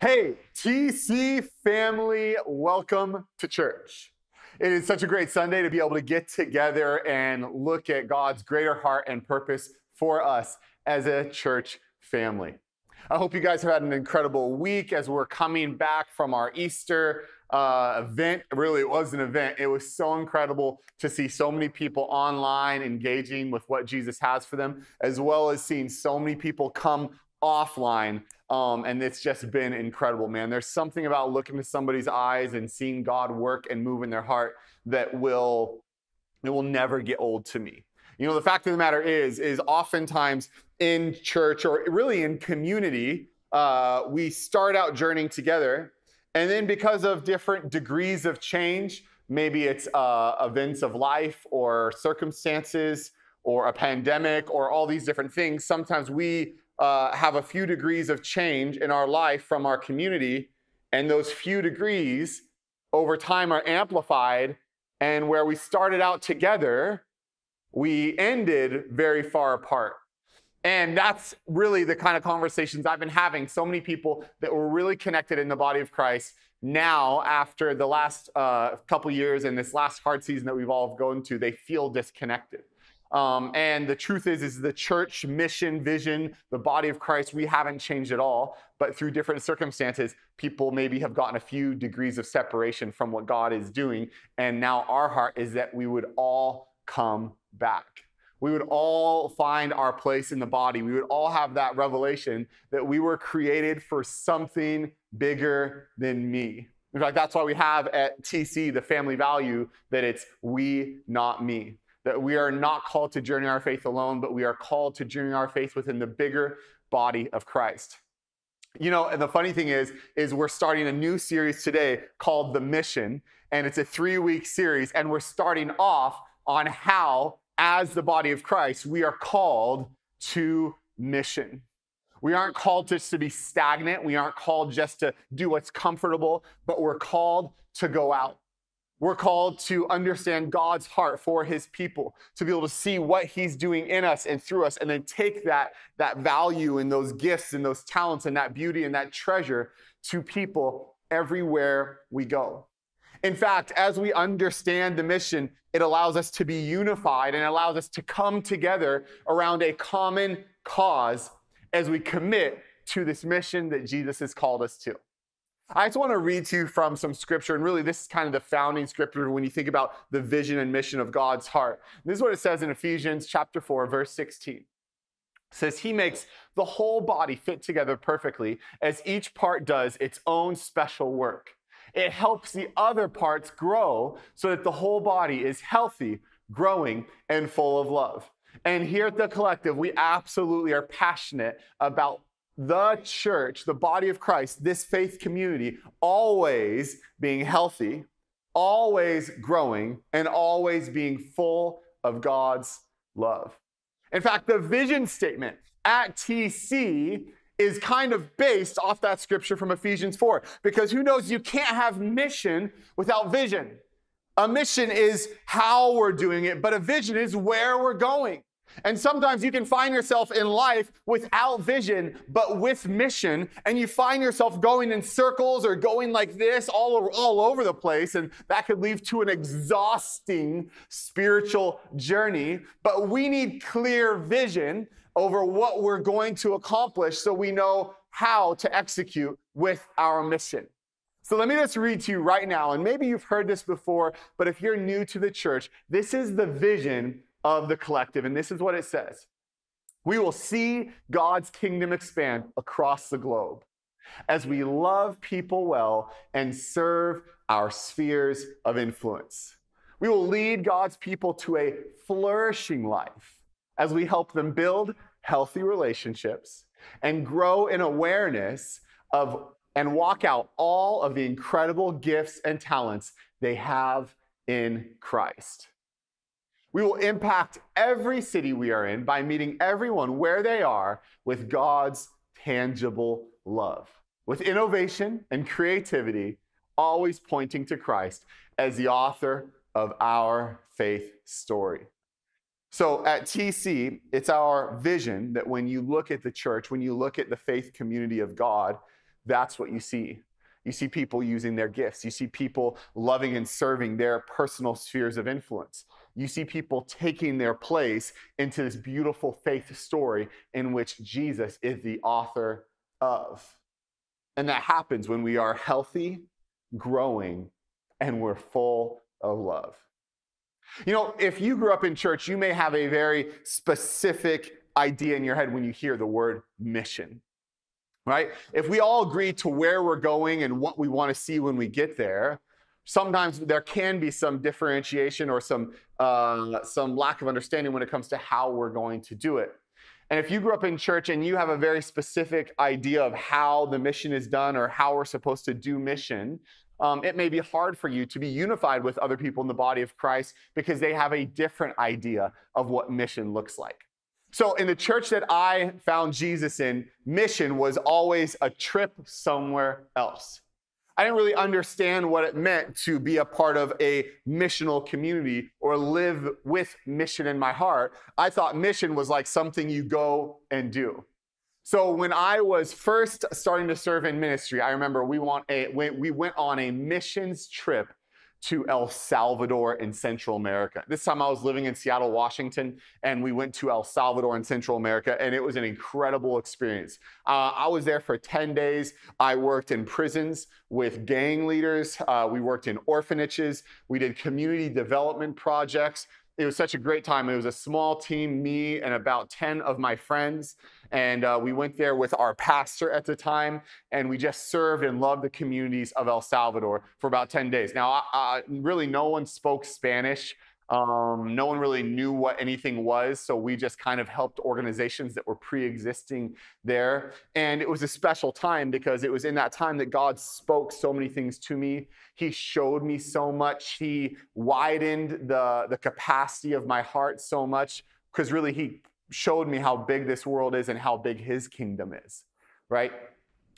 Hey, TC family, welcome to church. It is such a great Sunday to be able to get together and look at God's greater heart and purpose for us as a church family. I hope you guys have had an incredible week as we're coming back from our Easter event. Really, it was an event. It was so incredible to see so many people online engaging with what Jesus has for them, as well as seeing so many people come offline, and it's just been incredible, man. There's something about looking to somebody's eyes and seeing God work and move in their heart that will never get old to me. You know, the fact of the matter is oftentimes in church or really in community, we start out journeying together, and then because of different degrees of change, maybe it's events of life or circumstances or a pandemic or all these different things, sometimes we have a few degrees of change in our life from our community, and those few degrees over time are amplified, and where we started out together, we ended very far apart. And that's really the kind of conversations I've been having. So many people that were really connected in the body of Christ now, after the last couple years and this last hard season that we've all gone to, they feel disconnected. And the truth is the church mission, vision, the body of Christ, we haven't changed at all, but through different circumstances, people maybe have gotten a few degrees of separation from what God is doing. And now our heart is that we would all come back. We would all find our place in the body. We would all have that revelation that we were created for something bigger than me. In fact, that's why we have at TC the family value that it's we, not me. That we are not called to journey our faith alone, but we are called to journey our faith within the bigger body of Christ. You know, and the funny thing is we're starting a new series today called The Mission, and it's a 3-week series, and we're starting off on how, as the body of Christ, we are called to mission. We aren't called just to be stagnant. We aren't called just to do what's comfortable, but we're called to go out. We're called to understand God's heart for his people, to be able to see what he's doing in us and through us, and then take that value and those gifts and those talents and that beauty and that treasure to people everywhere we go. In fact, as we understand the mission, it allows us to be unified and allows us to come together around a common cause as we commit to this mission that Jesus has called us to. I just want to read to you from some scripture, and really this is kind of the founding scripture when you think about the vision and mission of God's heart. This is what it says in Ephesians chapter 4, verse 16. It says, he makes the whole body fit together perfectly as each part does its own special work. It helps the other parts grow so that the whole body is healthy, growing, and full of love. And here at The Collective, we absolutely are passionate about the church, the body of Christ, this faith community, always being healthy, always growing, and always being full of God's love. In fact, the vision statement at TC is kind of based off that scripture from Ephesians 4, because who knows, you can't have mission without vision. A mission is how we're doing it, but a vision is where we're going. And sometimes you can find yourself in life without vision, but with mission, and you find yourself going in circles or going like this all over the place, and that could lead to an exhausting spiritual journey. But we need clear vision over what we're going to accomplish so we know how to execute with our mission. So let me just read to you right now, and maybe you've heard this before, but if you're new to the church, this is the vision of The Collective, and this is what it says. We will see God's kingdom expand across the globe as we love people well and serve our spheres of influence. We will lead God's people to a flourishing life as we help them build healthy relationships and grow in awareness of and walk out all of the incredible gifts and talents they have in Christ. We will impact every city we are in by meeting everyone where they are with God's tangible love, with innovation and creativity, always pointing to Christ as the author of our faith story. So at TC, it's our vision that when you look at the church, when you look at the faith community of God, that's what you see. You see people using their gifts. You see people loving and serving their personal spheres of influence. You see people taking their place into this beautiful faith story in which Jesus is the author of. And that happens when we are healthy, growing, and we're full of love. You know, if you grew up in church, you may have a very specific idea in your head when you hear the word mission, right? If we all agree to where we're going and what we want to see when we get there, sometimes there can be some differentiation or some lack of understanding when it comes to how we're going to do it. And if you grew up in church and you have a very specific idea of how the mission is done or how we're supposed to do mission, it may be hard for you to be unified with other people in the body of Christ because they have a different idea of what mission looks like. So in the church that I found Jesus in, mission was always a trip somewhere else. I didn't really understand what it meant to be a part of a missional community or live with mission in my heart. I thought mission was like something you go and do. So when I was first starting to serve in ministry, I remember we went on a missions trip to El Salvador in Central America. This time I was living in Seattle, Washington, and we went to El Salvador in Central America, and it was an incredible experience. I was there for 10 days. I worked in prisons with gang leaders. We worked in orphanages. We did community development projects. It was such a great time. It was a small team, me and about 10 of my friends. And we went there with our pastor at the time, and we just served and loved the communities of El Salvador for about 10 days. Now, really, no one spoke Spanish. No one really knew what anything was, so we just kind of helped organizations that were pre-existing there. And it was a special time because it was in that time that God spoke so many things to me. He showed me so much. He widened the capacity of my heart so much because really he showed me how big this world is and how big his kingdom is, right?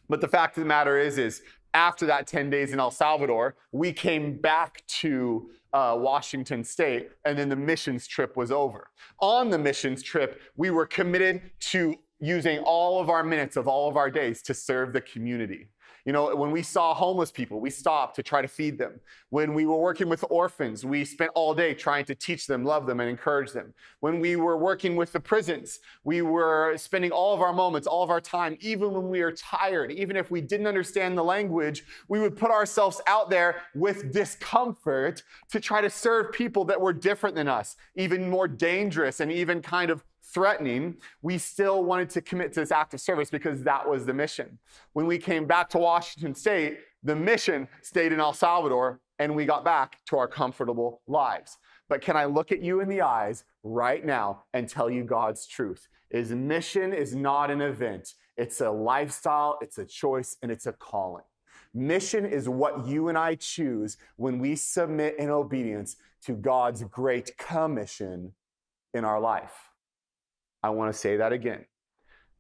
But the fact of the matter is after that 10 days in El Salvador, we came back to Washington State, and then the missions trip was over. On the missions trip, we were committed to using all of our minutes of all of our days to serve the community. You know, when we saw homeless people, we stopped to try to feed them. When we were working with orphans, we spent all day trying to teach them, love them, and encourage them. When we were working with the prisons, we were spending all of our moments, all of our time, even when we were tired, even if we didn't understand the language, we would put ourselves out there with discomfort to try to serve people that were different than us, even more dangerous and even kind of threatening. We still wanted to commit to this act of service because that was the mission. When we came back to Washington State, the mission stayed in El Salvador, and we got back to our comfortable lives. But can I look at you in the eyes right now and tell you God's truth? His mission is not an event. It's a lifestyle, it's a choice, and it's a calling. Mission is what you and I choose when we submit in obedience to God's great commission in our life. I want to say that again.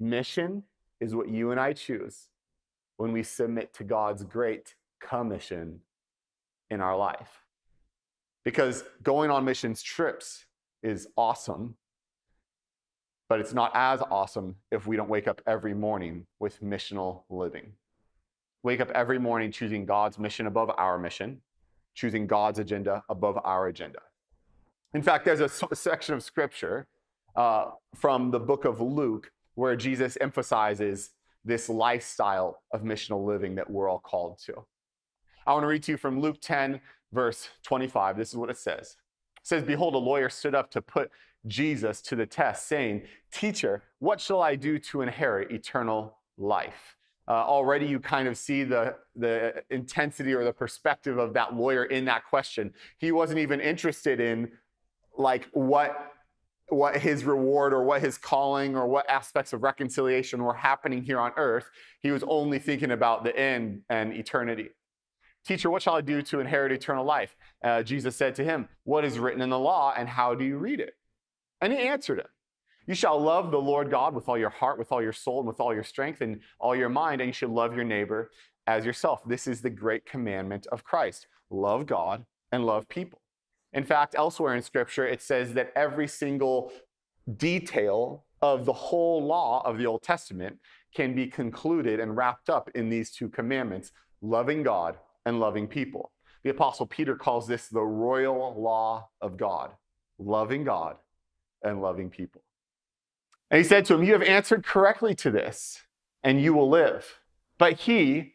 Mission is what you and I choose when we submit to God's great commission in our life. Because going on missions trips is awesome, but it's not as awesome if we don't wake up every morning with missional living. Wake up every morning choosing God's mission above our mission, choosing God's agenda above our agenda. In fact, there's a section of scripture from the book of Luke, where Jesus emphasizes this lifestyle of missional living that we're all called to. I want to read to you from Luke 10, verse 25. This is what it says. It says, "Behold, a lawyer stood up to put Jesus to the test, saying, 'Teacher, what shall I do to inherit eternal life?'" Already you kind of see the intensity or the perspective of that lawyer in that question. He wasn't even interested in like what his reward or what his calling or what aspects of reconciliation were happening here on earth. He was only thinking about the end and eternity. "Teacher, what shall I do to inherit eternal life?" Jesus said to him, "What is written in the law and how do you read it?" And he answered him, "You shall love the Lord God with all your heart, with all your soul, and with all your strength and all your mind, and you should love your neighbor as yourself. This is the great commandment of Christ. Love God and love people." In fact, elsewhere in Scripture, it says that every single detail of the whole law of the Old Testament can be concluded and wrapped up in these two commandments, loving God and loving people. The Apostle Peter calls this the royal law of God and loving people. And he said to him, you have answered correctly to this, and you will live. But he,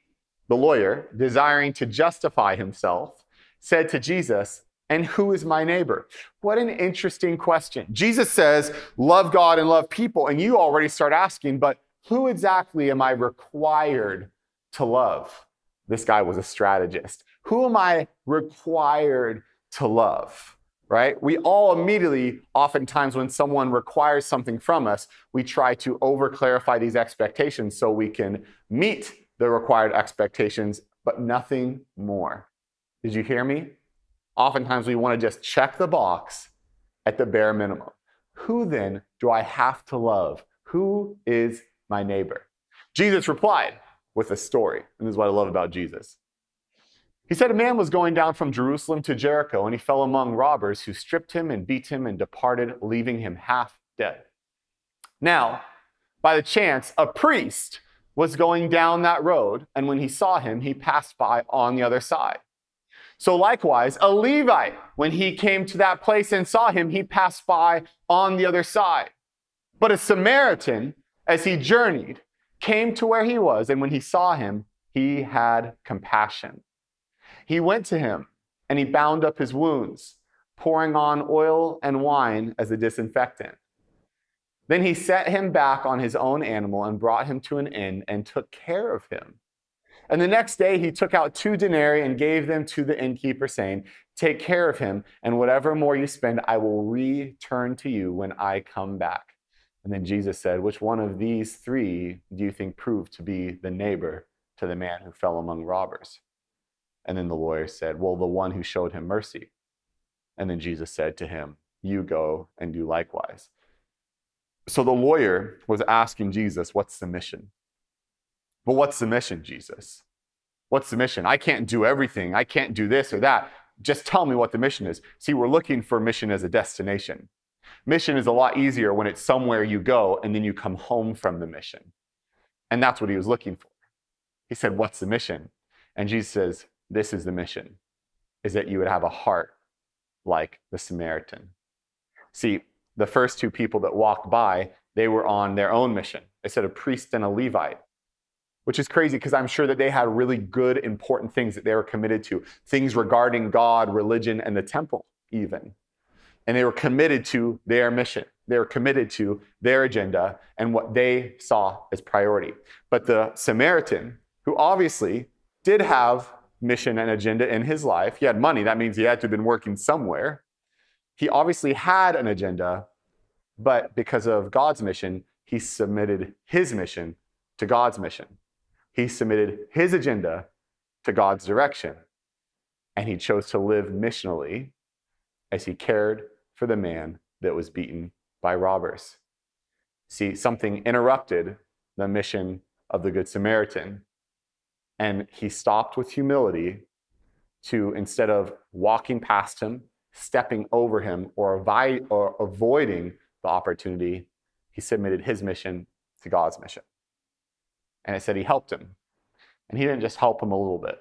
the lawyer, desiring to justify himself, said to Jesus, and who is my neighbor? What an interesting question. Jesus says, love God and love people. And you already start asking, but who exactly am I required to love? This guy was a strategist. Who am I required to love, right? We all immediately, oftentimes when someone requires something from us, we try to over-clarify these expectations so we can meet the required expectations, but nothing more. Did you hear me? Oftentimes we want to just check the box at the bare minimum. Who then do I have to love? Who is my neighbor? Jesus replied with a story, and this is what I love about Jesus. He said a man was going down from Jerusalem to Jericho, and he fell among robbers who stripped him and beat him and departed, leaving him half dead. Now, by the chance, a priest was going down that road, and when he saw him, he passed by on the other side. So likewise, a Levite, when he came to that place and saw him, he passed by on the other side. But a Samaritan, as he journeyed, came to where he was, and when he saw him, he had compassion. He went to him, and he bound up his wounds, pouring on oil and wine as a disinfectant. Then he set him back on his own animal and brought him to an inn and took care of him. And the next day he took out 2 denarii and gave them to the innkeeper, saying, take care of him, and whatever more you spend, I will return to you when I come back. And then Jesus said, which one of these three do you think proved to be the neighbor to the man who fell among robbers? And then the lawyer said, well, the one who showed him mercy. And then Jesus said to him, you go and do likewise. So the lawyer was asking Jesus, what's the mission? But what's the mission, Jesus? What's the mission? I can't do everything. I can't do this or that. Just tell me what the mission is. See, we're looking for mission as a destination. Mission is a lot easier when it's somewhere you go and then you come home from the mission. And that's what he was looking for. He said, what's the mission? And Jesus says, this is the mission, is that you would have a heart like the Samaritan. See, the first two people that walked by, they were on their own mission. They said a priest and a Levite, which is crazy because I'm sure that they had really good, important things that they were committed to, things regarding God, religion, and the temple even. And they were committed to their mission. They were committed to their agenda and what they saw as priority. But the Samaritan, who obviously did have mission and agenda in his life. He had money. That means he had to have been working somewhere. He obviously had an agenda, but because of God's mission, he submitted his mission to God's mission. He submitted his agenda to God's direction, and he chose to live missionally as he cared for the man that was beaten by robbers. See, something interrupted the mission of the Good Samaritan. And he stopped with humility to, instead of walking past him, stepping over him, or avoiding the opportunity, he submitted his mission to God's mission. And it said he helped him. And he didn't just help him a little bit.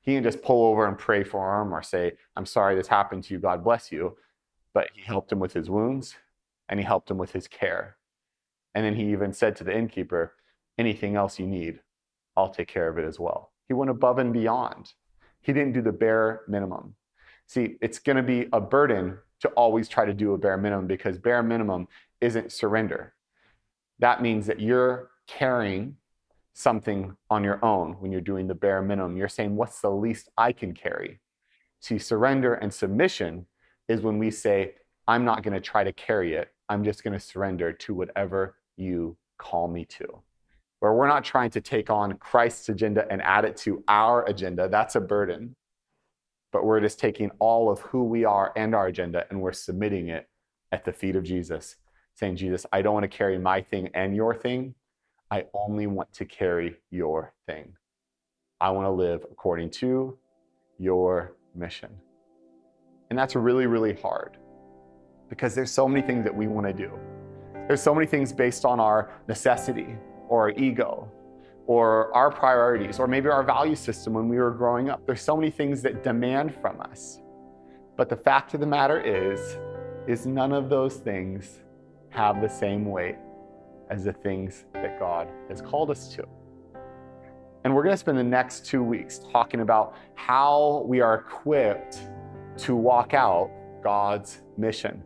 He didn't just pull over and pray for him or say, I'm sorry this happened to you, God bless you. But he helped him with his wounds, and he helped him with his care. And then he even said to the innkeeper, anything else you need, I'll take care of it as well. He went above and beyond. He didn't do the bare minimum. See, it's going to be a burden to always try to do a bare minimum because bare minimum isn't surrender. That means that you're carrying something on your own when you're doing the bare minimum. You're saying, what's the least I can carry? See, surrender and submission is when we say, I'm not going to try to carry it. I'm just going to surrender to whatever you call me to. Where we're not trying to take on Christ's agenda and add it to our agenda. That's a burden. But we're just taking all of who we are and our agenda, and we're submitting it at the feet of Jesus, saying, Jesus, I don't want to carry my thing and your thing. I only want to carry your thing. I want to live according to your mission. And that's really, really hard because there's so many things that we want to do. There's so many things based on our necessity. or our ego or our priorities or maybe our value system when we were growing up. There's so many things that demand from us. But the fact of the matter is none of those things have the same weight as the things that God has called us to. And we're going to spend the next 2 weeks talking about how we are equipped to walk out God's mission.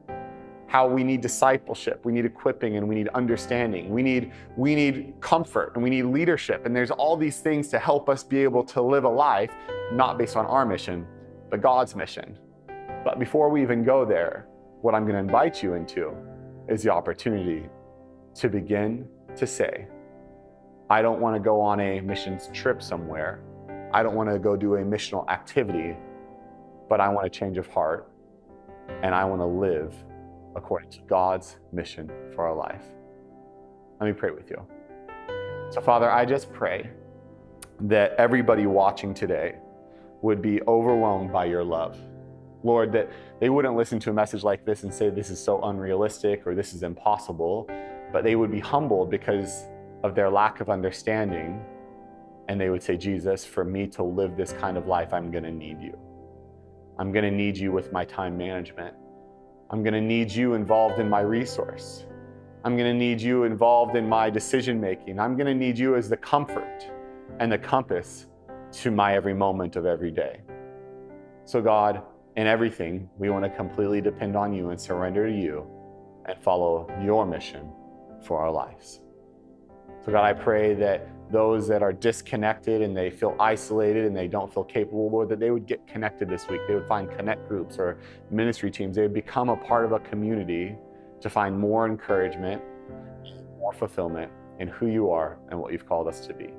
How we need discipleship, we need equipping, and we need understanding. We need comfort, and we need leadership. And there's all these things to help us be able to live a life not based on our mission, but God's mission. But before we even go there, what I'm going to invite you into is the opportunity to begin to say, I don't want to go on a missions trip somewhere. I don't want to go do a missional activity, but I want a change of heart, and I want to live according to God's mission for our life. Let me pray with you. So Father, I just pray that everybody watching today would be overwhelmed by your love. Lord, that they wouldn't listen to a message like this and say, this is so unrealistic or this is impossible, but they would be humbled because of their lack of understanding. And they would say, Jesus, for me to live this kind of life, I'm gonna need you. I'm gonna need you with my time management. I'm gonna need you involved in my resource. I'm gonna need you involved in my decision-making. I'm gonna need you as the comfort and the compass to my every moment of every day. So God, in everything, we wanna completely depend on you and surrender to you and follow your mission for our lives. So God, I pray that those that are disconnected and they feel isolated and they don't feel capable, Lord, that they would get connected this week. They would find connect groups or ministry teams. They would become a part of a community to find more encouragement, more fulfillment in who you are and what you've called us to be.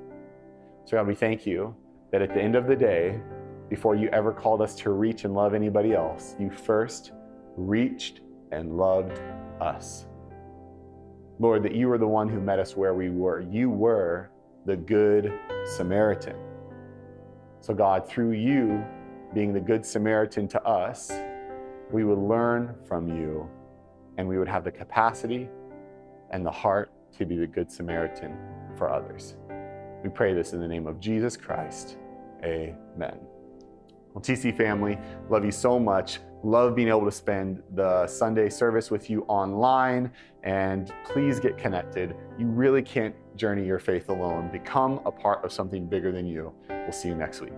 So God, we thank you that at the end of the day, before you ever called us to reach and love anybody else, you first reached and loved us. Lord, that you were the one who met us where we were. You were the Good Samaritan. So God, through you being the Good Samaritan to us, we would learn from you and we would have the capacity and the heart to be the Good Samaritan for others. We pray this in the name of Jesus Christ, amen. Well, TC family, love you so much. Love being able to spend the Sunday service with you online, and please get connected. You really can't journey your faith alone. Become a part of something bigger than you. We'll see you next week.